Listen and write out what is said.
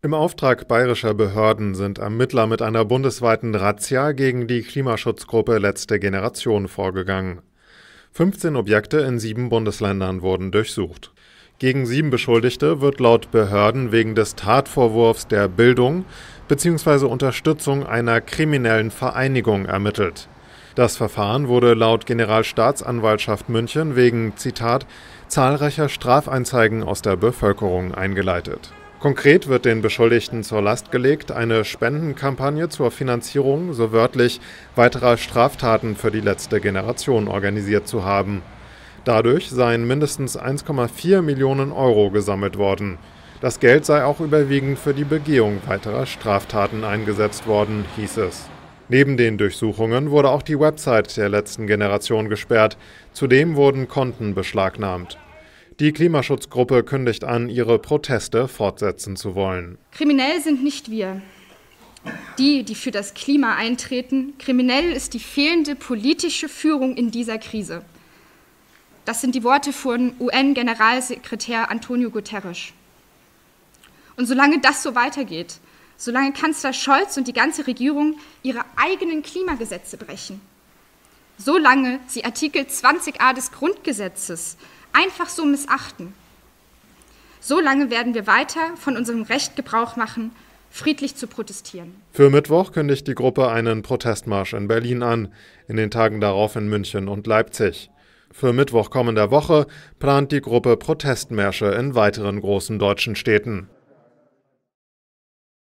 Im Auftrag bayerischer Behörden sind Ermittler mit einer bundesweiten Razzia gegen die Klimaschutzgruppe Letzte Generation vorgegangen. 15 Objekte in 7 Bundesländern wurden durchsucht. Gegen 7 Beschuldigte wird laut Behörden wegen des Tatvorwurfs der Bildung bzw. Unterstützung einer kriminellen Vereinigung ermittelt. Das Verfahren wurde laut Generalstaatsanwaltschaft München wegen, Zitat, zahlreicher Strafeinzeigen aus der Bevölkerung eingeleitet. Konkret wird den Beschuldigten zur Last gelegt, eine Spendenkampagne zur Finanzierung, so wörtlich, weiterer Straftaten für die letzte Generation organisiert zu haben. Dadurch seien mindestens 1,4 Millionen € gesammelt worden. Das Geld sei auch überwiegend für die Begehung weiterer Straftaten eingesetzt worden, hieß es. Neben den Durchsuchungen wurde auch die Website der letzten Generation gesperrt. Zudem wurden Konten beschlagnahmt. Die Klimaschutzgruppe kündigt an, ihre Proteste fortsetzen zu wollen. Kriminell sind nicht wir, die für das Klima eintreten. Kriminell ist die fehlende politische Führung in dieser Krise. Das sind die Worte von UN-Generalsekretär Antonio Guterres. Und solange das so weitergeht, solange Kanzler Scholz und die ganze Regierung ihre eigenen Klimagesetze brechen, solange sie Artikel 20a des Grundgesetzes einfach so missachten, so lange werden wir weiter von unserem Recht Gebrauch machen, friedlich zu protestieren. Für Mittwoch kündigt die Gruppe einen Protestmarsch in Berlin an, in den Tagen darauf in München und Leipzig. Für Mittwoch kommender Woche plant die Gruppe Protestmärsche in weiteren großen deutschen Städten.